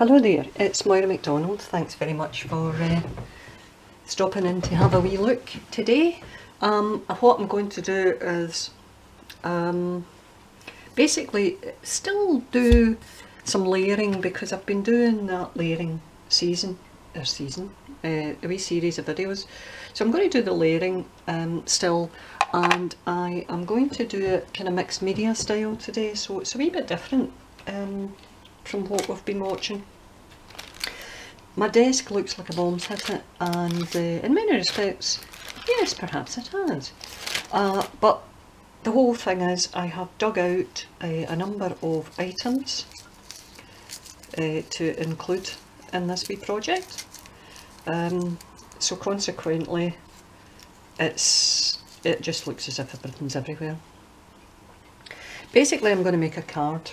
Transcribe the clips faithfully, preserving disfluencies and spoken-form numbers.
Hello there, it's Moira McDonald. Thanks very much for uh, stopping in to have a wee look today. Um, what I'm going to do is um, basically still do some layering, because I've been doing that layering season, or season, uh, a wee series of videos. So I'm going to do the layering um, still, and I am going to do it kind of mixed media style today, so it's a wee bit different um, from what we've been watching. My desk looks like a bomb's hit it, and uh, in many respects, yes, perhaps it has. Uh, but the whole thing is, I have dug out uh, a number of items uh, to include in this wee project. Um, so consequently, it's it just looks as if everything's everywhere. Basically, I'm going to make a card,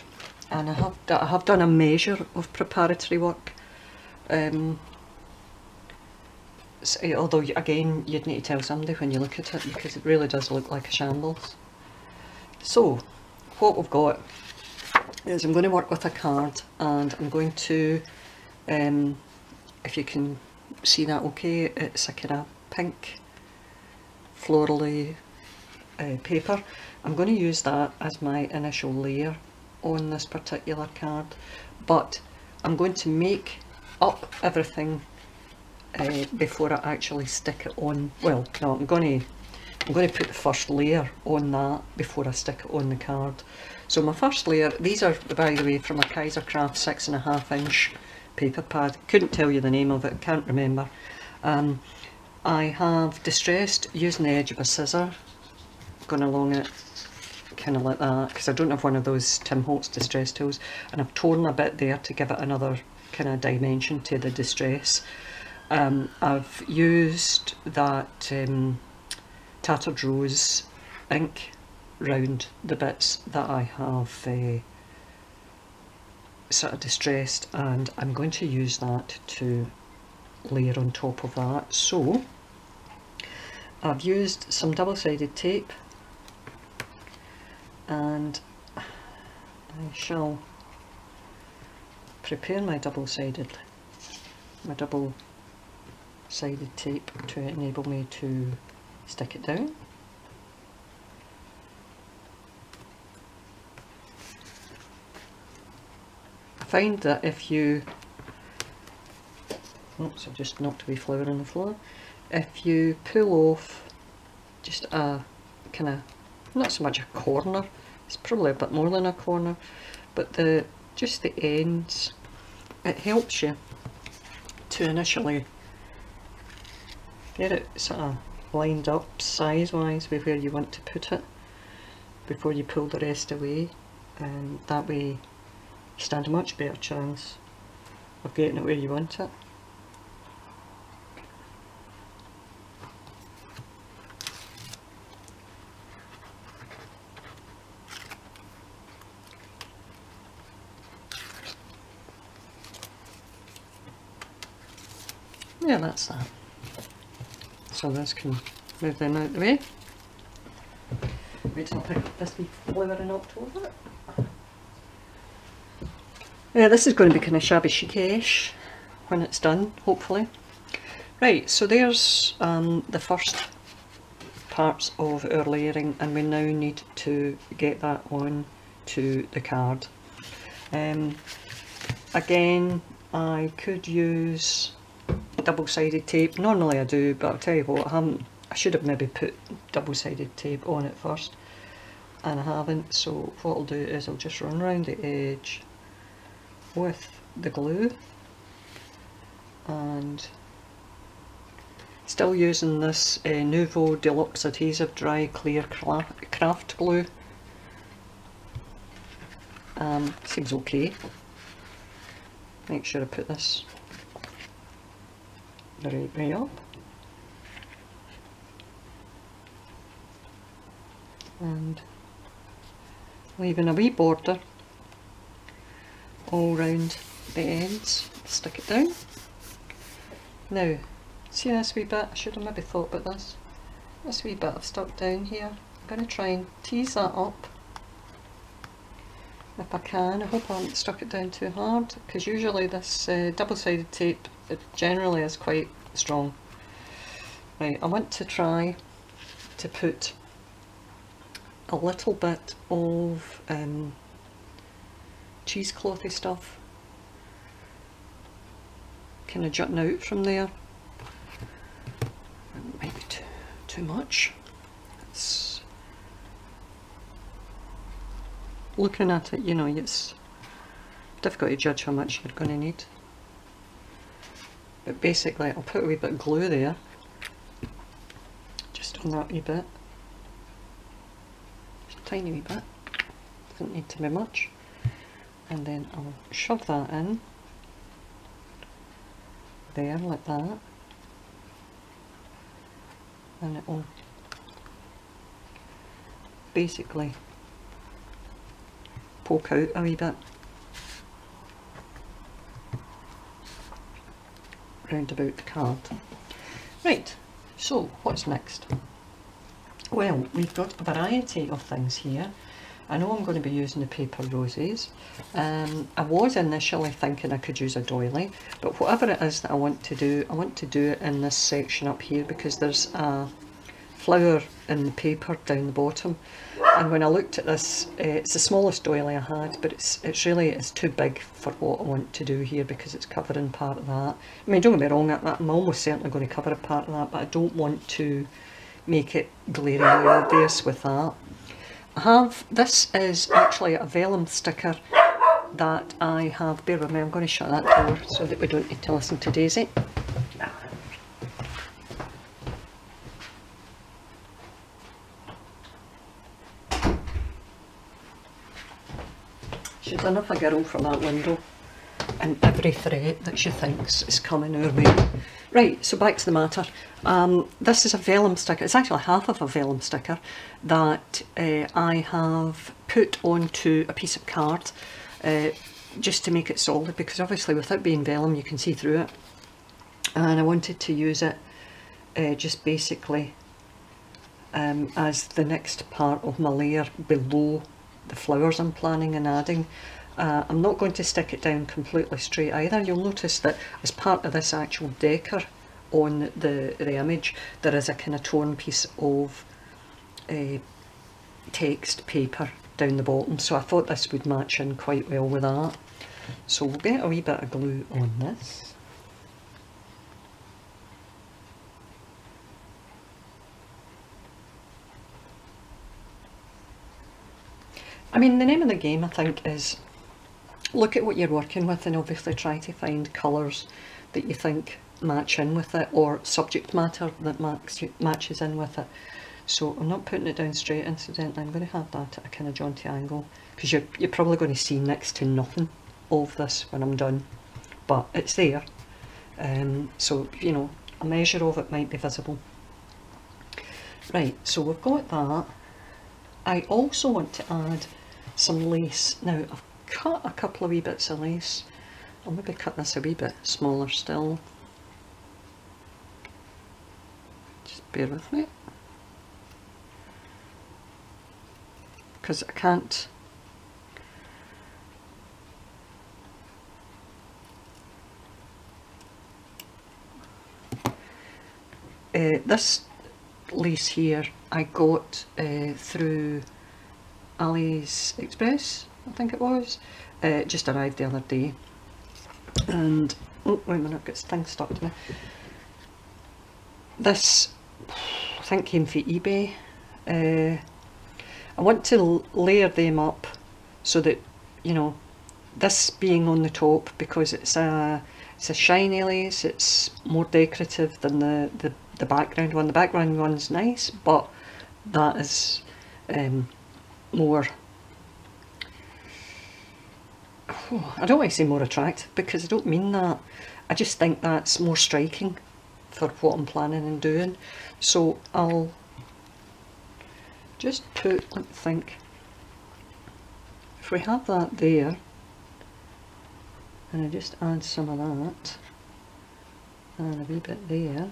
and I have I have done a measure of preparatory work. Um, so, although again, you'd need to tell somebody when you look at it, because it really does look like a shambles. So, what we've got is I'm going to work with a card, and I'm going to, um, if you can see that, okay, it's a kind of pink florally uh, paper. I'm going to use that as my initial layer on this particular card, but I'm going to make up everything uh, before I actually stick it on. Well, no, I'm going to I'm going to put the first layer on that before I stick it on the card. So my first layer, these are, by the way, from a Kaisercraft six and a half inch paper pad. Couldn't tell you the name of it, can't remember. Um, I have distressed using the edge of a scissor, going along it kind of like that, because I don't have one of those Tim Holtz distress tools, and I've torn a bit there to give it another kind of dimension to the distress. Um, I've used that um, Tattered Rose ink round the bits that I have uh, sort of distressed, and I'm going to use that to layer on top of that. So I've used some double-sided tape, and I shall prepare my double-sided my double-sided tape to enable me to stick it down. I find that if you, oops, I've just knocked a wee flower on the floor, if you pull off just a kind of, not so much a corner, it's probably a bit more than a corner, but the just the ends, it helps you to initially get it sort of lined up size wise with where you want to put it before you pull the rest away, and that way you stand a much better chance of getting it where you want it. Yeah, that's that. So this can move them out of the way. Wait till I pick up this wee flower in October. Yeah, this is going to be kind of shabby chic-ish when it's done, hopefully. Right, so there's um, the first parts of our layering, and we now need to get that on to the card. Um, again, I could use double-sided tape. Normally I do, but I'll tell you what, I haven't, I should have maybe put double-sided tape on it first, and I haven't. So what I'll do is I'll just run around the edge with the glue, and still using this uh, Nuvo Deluxe Adhesive Dry Clear Craft Glue. Um, seems okay. Make sure I put this the right way up, and leaving a wee border all round the ends. Stick it down. Now, see this wee bit? I should have maybe thought about this. This wee bit I've stuck down here, I'm going to try and tease that up if I can. I hope I haven't stuck it down too hard, because usually this uh, double-sided tape, it generally is quite strong. Right, I want to try to put a little bit of um, cheeseclothy stuff kind of jutting out from there. It might be too, too much. It's looking at it, you know, it's difficult to judge how much you're going to need. But basically I'll put a wee bit of glue there, just on that wee bit. Tiny wee bit, doesn't need to be much, and then I'll shove that in there like that, and it will basically poke out a wee bit round about the card. Right, so what's next? Well, we've got a variety of things here. I know I'm going to be using the paper roses. Um, I was initially thinking I could use a doily, but whatever it is that I want to do, I want to do it in this section up here, because there's a flower in the paper down the bottom. And when I looked at this, uh, it's the smallest doily I had, but it's it's really it's too big for what I want to do here, because it's covering part of that. I mean, don't get me wrong, I'm almost certainly going to cover a part of that, but I don't want to make it glaringly obvious with that. I have, this is actually a vellum sticker that I have, bear with me, I'm going to shut that door so that we don't need to listen to Daisy. She's enough a girl from that window, and every threat that she thinks is coming her way. Right, so back to the matter. Um, this is a vellum sticker, it's actually half of a vellum sticker that uh, I have put onto a piece of card uh, just to make it solid, because obviously without being vellum you can see through it, and I wanted to use it uh, just basically um, as the next part of my layer below the flowers I'm planning and adding. Uh, I'm not going to stick it down completely straight either. You'll notice that as part of this actual decor on the, the image, there is a kind of torn piece of uh, text paper down the bottom, so I thought this would match in quite well with that. So we'll get a wee bit of glue on this. I mean, the name of the game, I think, is look at what you're working with and obviously try to find colours that you think match in with it, or subject matter that max, matches in with it. So I'm not putting it down straight, incidentally. I'm going to have that at a kind of jaunty angle, because you're, you're probably going to see next to nothing of this when I'm done, but it's there. Um, so, you know, a measure of it might be visible. Right, so we've got that. I also want to add some lace. Now, I've cut a couple of wee bits of lace. I'll maybe cut this a wee bit smaller still. Just bear with me, because I can't uh, this lace here I got uh, through Ali's Express, I think it was. Uh, it just arrived the other day, and oh, wait a minute, I've got things stuck to me. This, I think, came from eBay. Uh, I want to layer them up so that, you know, this being on the top, because it's a it's a shiny lace. It's more decorative than the the the background one. The background one's nice, but that is um, more. Oh, I don't want to say more attractive, because I don't mean that. I just think that's more striking for what I'm planning and doing. So I'll just put, let me think, if we have that there, and I just add some of that, and a wee bit there.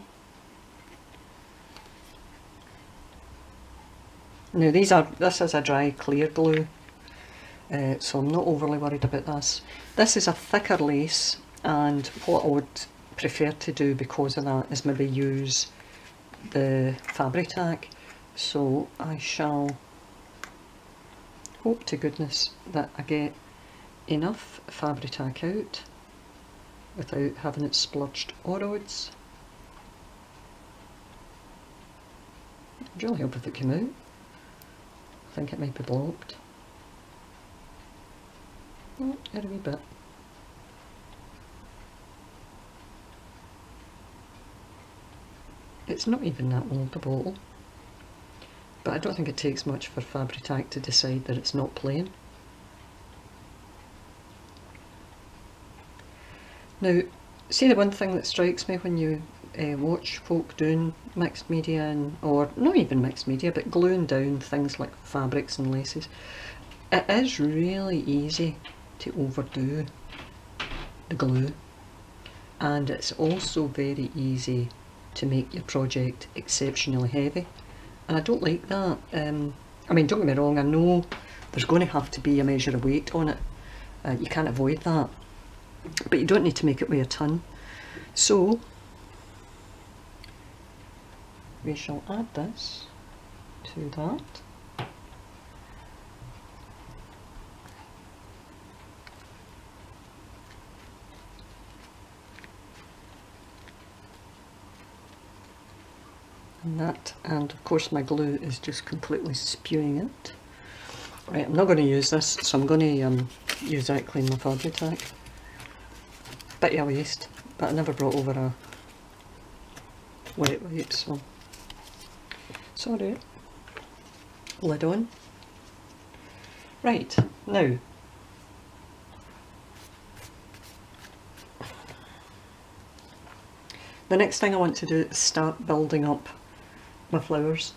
Now these are, this is a dry clear glue. uh, so I'm not overly worried about this. This is a thicker lace, and what I would prefer to do because of that is maybe use the Fabri-Tac, so I shall hope to goodness that I get enough Fabri-Tac out without having it splurged or odds. I'd really hope if it came out. I think it might be blocked. Oh, a wee bit. It's not even that old a bottle, but I don't think it takes much for Fabri-Tac to decide that it's not plain. Now, see, the one thing that strikes me when you uh, watch folk doing mixed media, and, or not even mixed media, but gluing down things like fabrics and laces, it is really easy to overdo the glue, and it's also very easy to make your project exceptionally heavy, and I don't like that. um, I mean, don't get me wrong, I know there's going to have to be a measure of weight on it, uh, you can't avoid that, but you don't need to make it weigh a ton. So we shall add this to that. And that, and of course my glue is just completely spewing it. Right, I'm not going to use this, so I'm going to um, use that to clean my Fabri-Tac. Bit of a waste, but I never brought over a wet wipe, so sorry. Lid on. Right, now the next thing I want to do is start building up my flowers.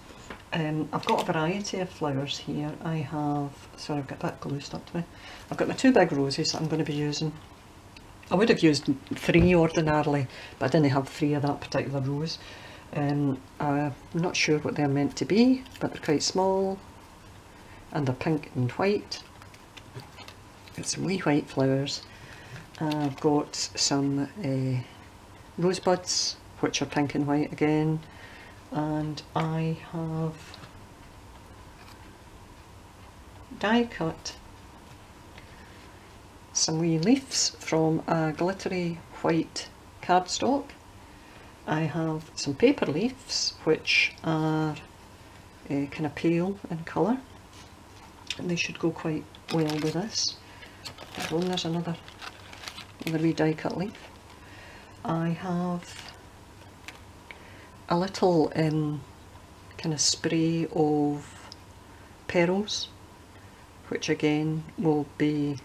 Um, I've got a variety of flowers here. I have, sorry, I've got that glue stuck to me. I've got my two big roses that I'm going to be using. I would have used three ordinarily, but I didn't have three of that particular rose. Um, I'm not sure what they're meant to be, but they're quite small, and they're pink and white. It's some wee white flowers. I've got some uh, rosebuds, which are pink and white again. And I have die cut some wee leaves from a glittery white cardstock. I have some paper leaves which are uh, kind of pale in colour, and they should go quite well with this. Oh, there's another, another wee die cut leaf. I have a little um, kind of spray of pearls, which again will be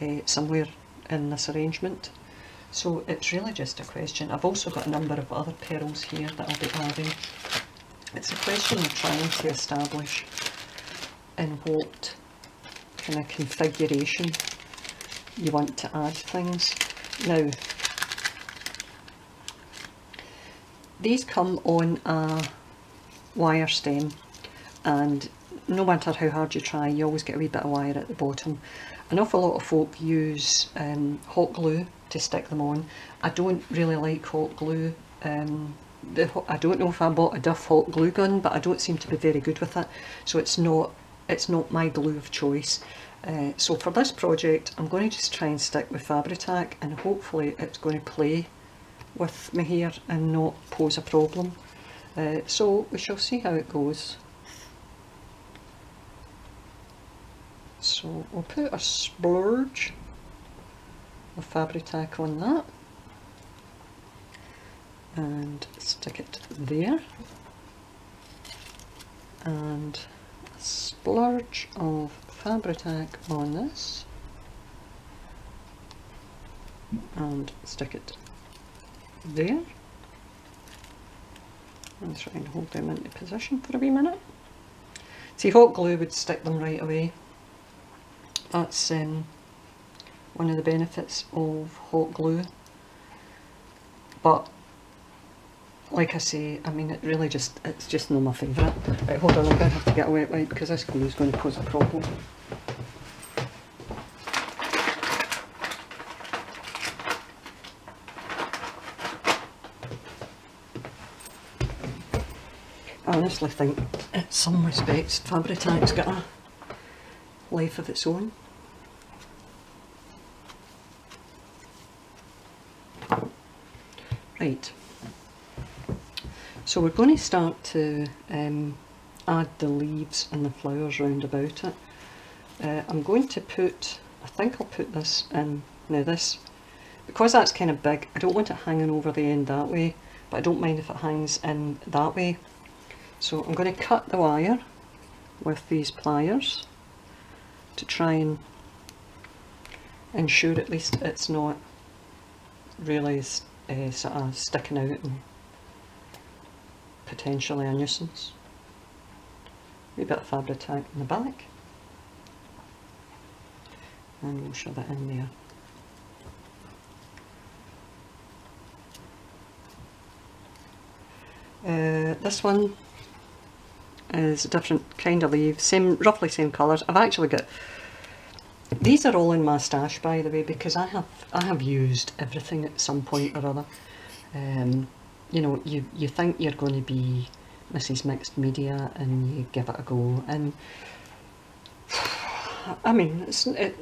uh, somewhere in this arrangement. So it's really just a question. I've also got a number of other pearls here that I'll be adding. It's a question of trying to establish in what kind of configuration you want to add things. Now, these come on a wire stem, and no matter how hard you try, you always get a wee bit of wire at the bottom. An awful lot of folk use um, hot glue to stick them on. I don't really like hot glue. Um, the, I don't know if I bought a Duff hot glue gun, but I don't seem to be very good with it, so it's not, it's not my glue of choice. Uh, so for this project, I'm going to just try and stick with Fabri-Tac, and hopefully it's going to play with me here and not pose a problem. Uh, so we shall see how it goes. So we'll put a splurge of Fabri-Tac on that and stick it there, and a splurge of Fabri-Tac on this and stick it there. I'll try and hold them into position for a wee minute. See, hot glue would stick them right away. That's um, one of the benefits of hot glue, but like I say, I mean, it really just, it's just not my favourite. Right, hold on, I'm going to have to get a wet wipe because this glue is going to cause a problem. honestly think in some respects Fabri-Tac's got a life of its own. Right, so we're going to start to um, add the leaves and the flowers round about it. Uh, I'm going to put, I think I'll put this in, now this, because that's kind of big, I don't want it hanging over the end that way, but I don't mind if it hangs in that way. So I'm going to cut the wire with these pliers to try and ensure at least it's not really Uh, sort of sticking out and potentially a nuisance. A bit of Fabri-Tac in the back, and we'll shove that in there. Uh, this one is a different kind of leaf, same, roughly same colours. I've actually got these are all in my stash, by the way, because I have I have used everything at some point or other. Um, you know, you, you think you're going to be Missus Mixed Media and you give it a go, and I mean, it's, it,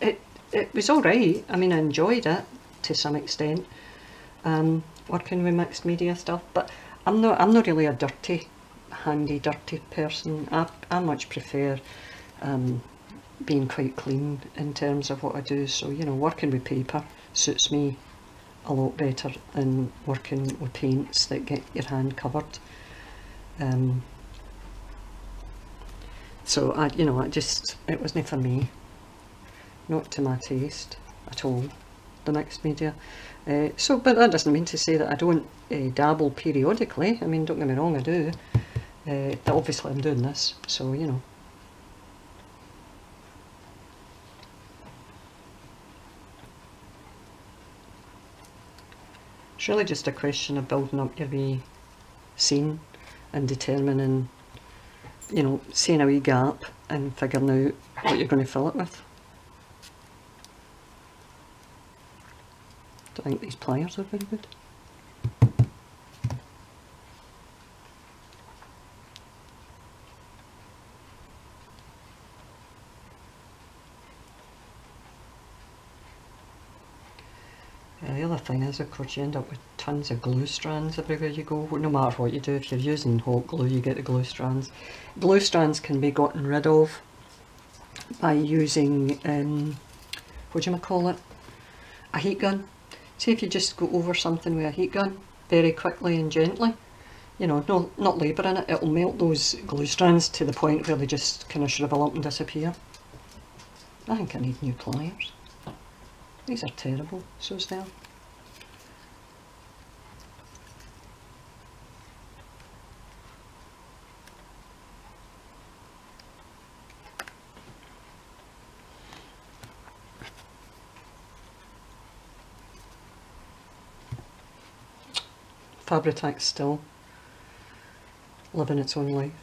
it, it, it was alright. I mean, I enjoyed it to some extent, um, working with mixed media stuff, but I'm not, I'm not really a dirty, handy, dirty person. I, I much prefer Um, being quite clean in terms of what I do, so you know, working with paper suits me a lot better than working with paints that get your hand covered. Um, so I, you know, I just it wasn't for me, not to my taste at all, the mixed media. Uh, so, but that doesn't mean to say that I don't uh, dabble periodically. I mean, don't get me wrong, I do. Uh, obviously, I'm doing this, so you know. It's really just a question of building up your wee scene and determining, you know, seeing a wee gap and figuring out what you're going to fill it with. I don't think these pliers are very good. Thing is, of course, you end up with tons of glue strands everywhere you go. No matter what you do, if you're using hot glue, you get the glue strands. Glue strands can be gotten rid of by using um, what do you call it? A heat gun. See if you just go over something with a heat gun very quickly and gently. You know, no, not labouring it. It'll melt those glue strands to the point where they just kind of shrivel up and disappear. I think I need new pliers. These are terrible. So is there. Fabri-Tac's still living its own life.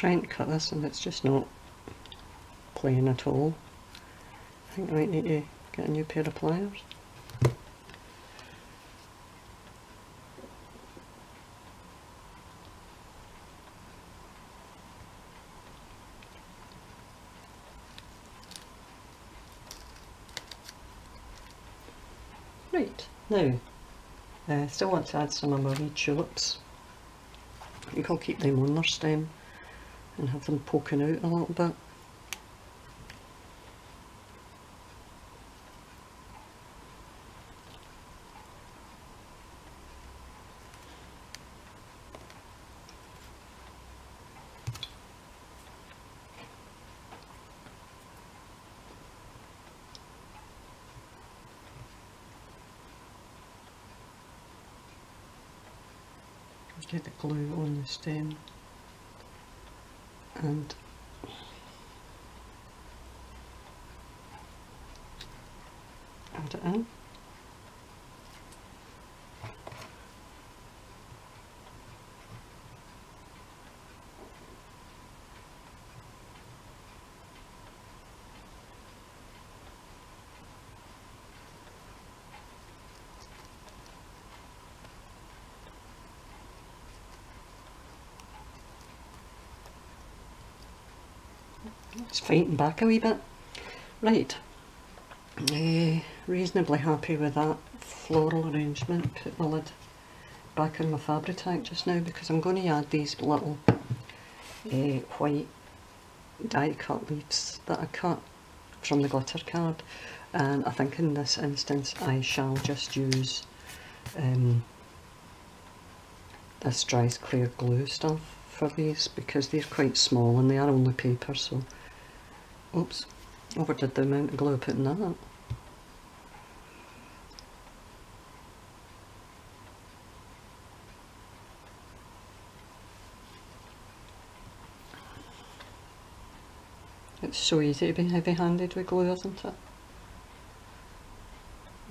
Trying to cut this and it's just not playing at all. I think I might need to get a new pair of pliers. Right, now I uh, still want to add some of my wee tulips. I think I'll keep them on their stem and have them poking out a little bit. get the glue on the stem and add it in. It's fighting back a wee bit. Right, uh, reasonably happy with that floral arrangement. Put my lid back on my Fabri-Tac just now because I'm going to add these little uh, white die cut leaves that I cut from the glitter card, and I think in this instance I shall just use um, this dry clear glue stuff for these because they're quite small and they are only paper, so oops, overdid the amount of glue I put in that. It's so easy to be heavy-handed with glue, isn't it?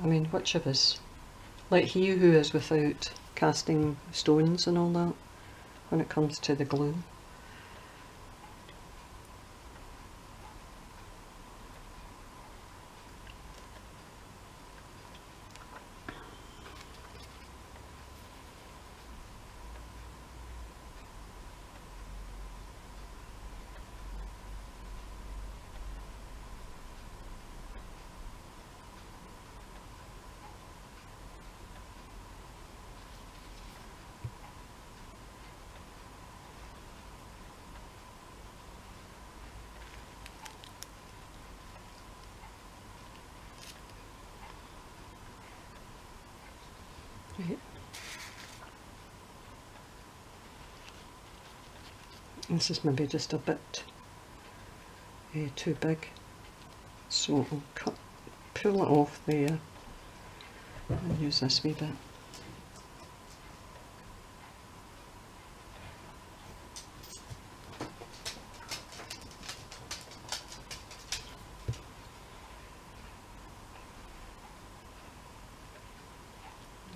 I mean, which of us, like he who is without casting stones and all that, when it comes to the glue. This is maybe just a bit uh, too big, so I'll cut, pull it off there and use this wee bit.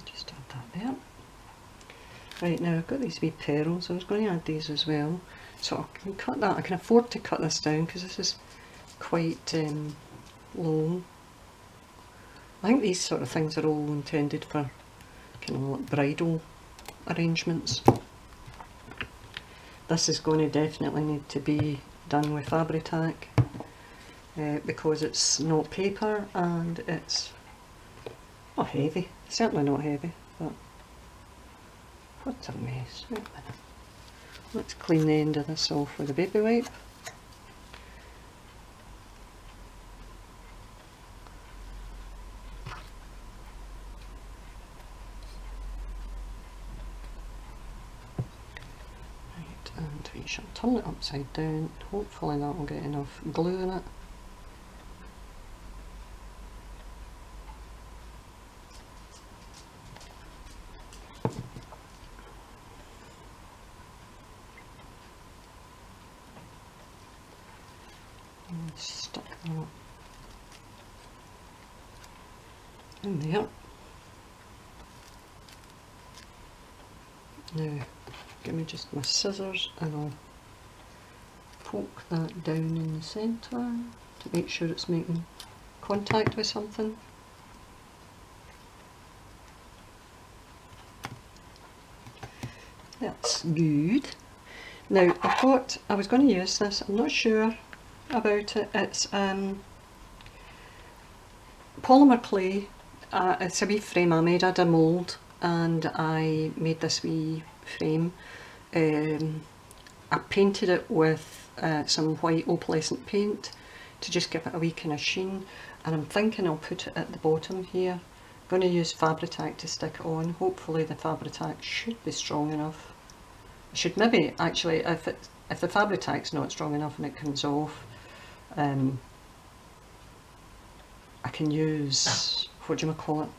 Just add that there. Right, now I've got these wee pearls, so I was going to add these as well. So I can cut that, I can afford to cut this down because this is quite um, long. I think these sort of things are all intended for kind of like bridal arrangements. This is going to definitely need to be done with Fabri-Tac uh, because it's not paper and it's not heavy, certainly not heavy, but what a mess. Wait a minute. Let's clean the end of this off with a baby wipe. Right, and we shall turn it upside down. Hopefully that will get enough glue in it. My scissors, and I'll poke that down in the centre to make sure it's making contact with something. That's good. Now I thought I was going to use this, I'm not sure about it, it's um, polymer clay, uh, it's a wee frame I made, I did a mould and I made this wee frame. Um, I painted it with uh, some white opalescent paint to just give it a wee kind of sheen, and I'm thinking I'll put it at the bottom here. I'm going to use Fabri-Tac to stick it on. Hopefully the Fabri-Tac should be strong enough. I should maybe actually, if, it, if the Fabri-Tac's not strong enough and it comes off, um, I can use, what do you call it,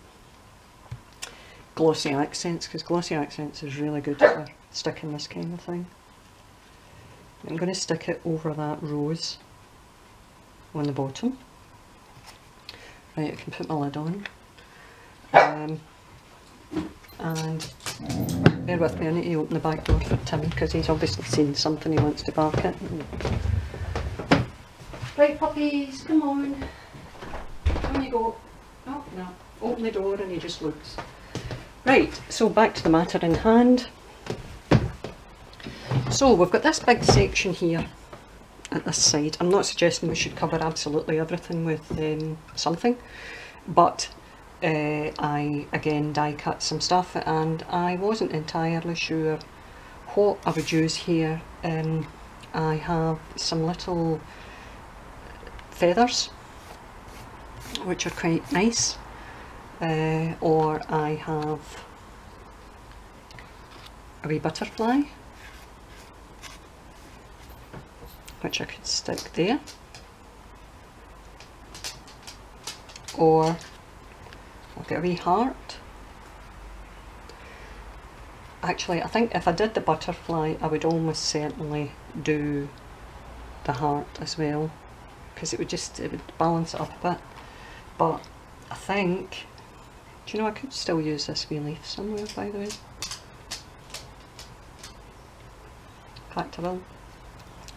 glossy accents, because glossy accents is really good for sticking this kind of thing. I'm going to stick it over that rose on the bottom. Right, I can put my lid on. Um, and bear with me, I need to open the back door for Timmy because he's obviously seen something he wants to bark at. Right, puppies, come on. On you go. Oh, no. Open the door and he just looks. Right, so back to the matter in hand. So we've got this big section here at this side. I'm not suggesting we should cover absolutely everything with um, something, but uh, I again die cut some stuff and I wasn't entirely sure what I would use here. Um, I have some little feathers which are quite nice, uh, or I have a wee butterfly which I could stick there, or I'll get a wee heart. Actually, I think if I did the butterfly I would almost certainly do the heart as well, because it would just it would balance it up a bit. But I think, do you know, I could still use this wee leaf somewhere, by the way. In fact I will.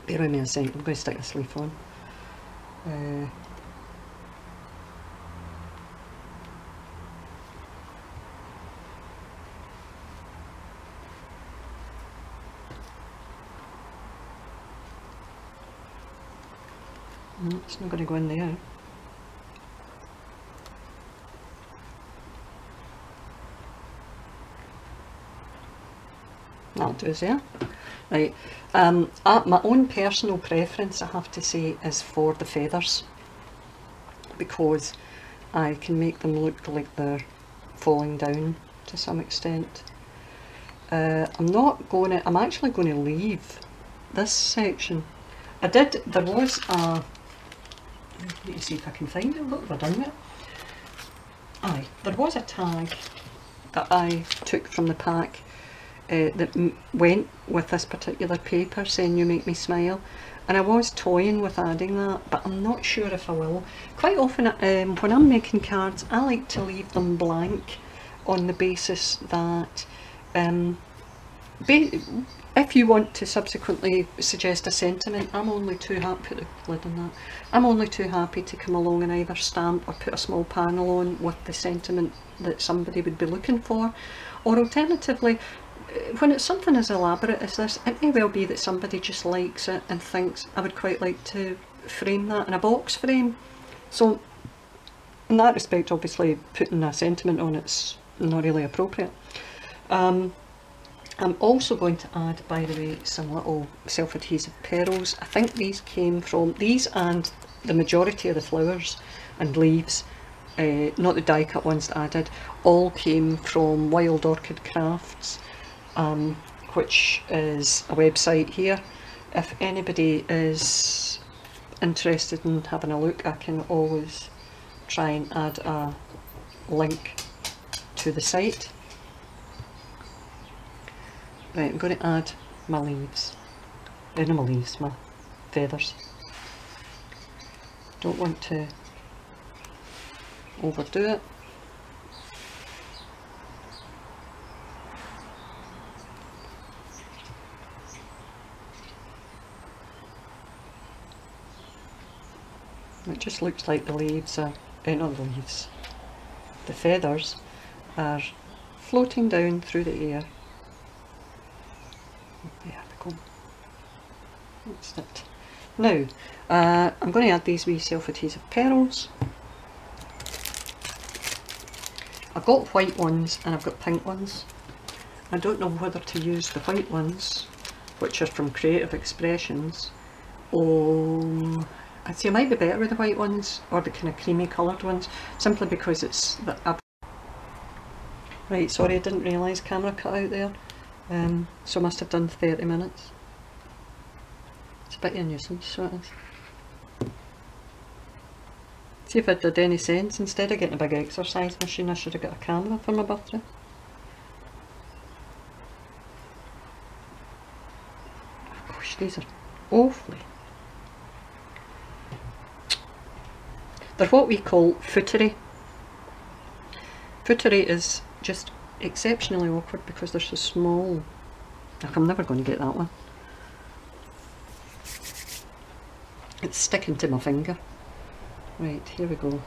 Bear with me a second, I'm going to stick this leaf on. Uh, it's not going to go in there. That'll do us there. Right, um, uh, my own personal preference, I have to say, is for the feathers, because I can make them look like they're falling down to some extent. Uh, I'm not going to, I'm actually going to leave this section. I did, there was a, let me see if I can find it, look, we're done with it. Aye, there was a tag that I took from the pack. Uh, that m went with this particular paper saying "You make me smile," and I was toying with adding that, but I'm not sure if I will. Quite often um, when I'm making cards I like to leave them blank on the basis that um, ba if you want to subsequently suggest a sentiment, I'm only too happy to lid on that. I'm only too happy to come along and either stamp or put a small panel on with the sentiment that somebody would be looking for, or alternatively, when it's something as elaborate as this, it may well be that somebody just likes it and thinks I would quite like to frame that in a box frame. So in that respect, obviously putting a sentiment on it's not really appropriate. Um, I'm also going to add, by the way, some little self-adhesive pearls. I think these came from, these and the majority of the flowers and leaves, uh, not the die cut ones that I did, all came from Wild Orchid Crafts. Um, which is a website here. If anybody is interested in having a look, I can always try and add a link to the site. Right, I'm going to add my leaves, no, not my leaves, my feathers. Don't want to overdo it. It just looks like the leaves are, eh, not the leaves, the feathers are floating down through the air. There we go. That's it. Now, uh, I'm going to add these wee self-adhesive pearls. I've got white ones and I've got pink ones. I don't know whether to use the white ones, which are from Creative Expressions, or I'd say I might be better with the white ones or the kind of creamy coloured ones, simply because it's the ab Right, sorry, I didn't realise camera cut out there, um, so I must have done thirty minutes. It's a bit of a nuisance, so it is. See if it did any sense. Instead of getting a big exercise machine, I should have got a camera for my birthday. these are awfully. They're what we call footery. Footery is just exceptionally awkward because they're so small. Like, I'm never going to get that one. It's sticking to my finger. Right, here we go.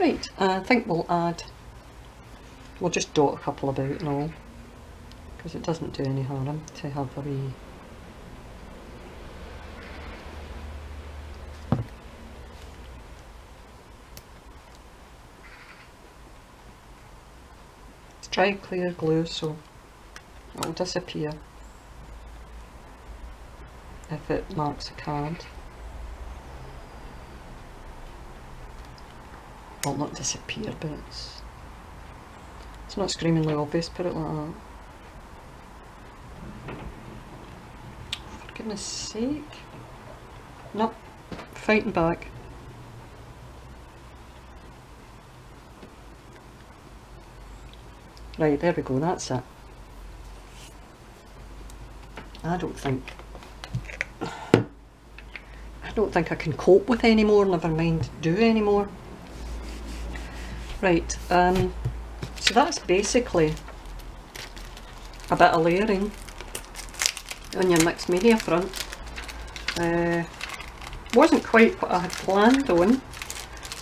Right, I think we'll add, we'll just dot a couple about and all, because it doesn't do any harm to have a wee dry clear glue, so it'll disappear if it marks a card. Well, not disappear, but it's it's not screamingly obvious. Put it like that. For goodness sake! Nope, fighting back. Right, there we go, that's it. I don't think, I don't think I can cope with any more, never mind do any more. Right, um, so that's basically a bit of layering on your mixed media front. Uh, wasn't quite what I had planned on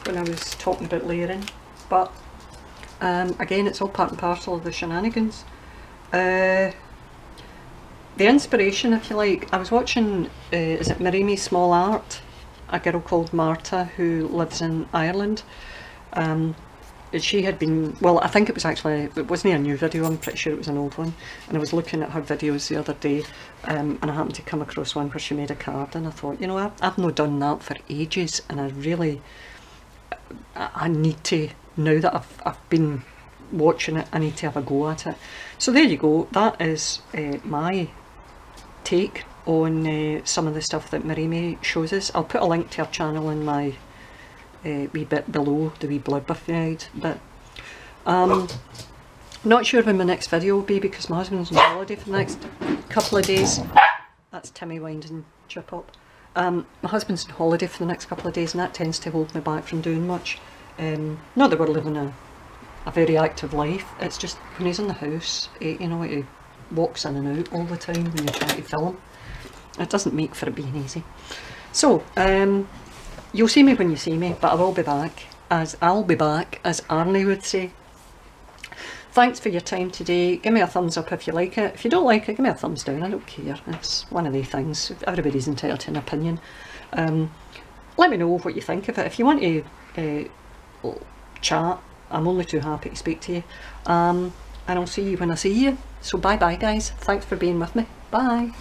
when I was talking about layering, but Um, again, it's all part and parcel of the shenanigans. Uh, the inspiration, if you like, I was watching, uh, is it Maremi Small Art? A girl called Marta who lives in Ireland. Um, she had been, well, I think it was actually, it wasn't a new video, I'm pretty sure it was an old one. And I was looking at her videos the other day, um, and I happened to come across one where she made a card, and I thought, you know, I've, I've not done that for ages, and I really, I, I need to. Now that I've, I've been watching it, I need to have a go at it. So there you go, that is uh, my take on uh, some of the stuff that Maremi shows us. I'll put a link to her channel in my uh, wee bit below, the wee blurb if you need. But um, not sure when my next video will be because my husband's on holiday for the next couple of days. That's Timmy winding chip up. Um, my husband's on holiday for the next couple of days, and that tends to hold me back from doing much. Um, not that we're living a, a very active life, it's just when he's in the house, he, you know, he walks in and out all the time when you try to film. It doesn't make for it being easy. So, um, you'll see me when you see me, but I will be back, as I'll be back, as Arnie would say. Thanks for your time today. Give me a thumbs up if you like it. If you don't like it, give me a thumbs down, I don't care. It's one of the things, everybody's entitled to an opinion. Um, let me know what you think of it. If you want to uh, chat, I'm only too happy to speak to you, um, and I'll see you when I see you. So bye bye guys, thanks for being with me, bye.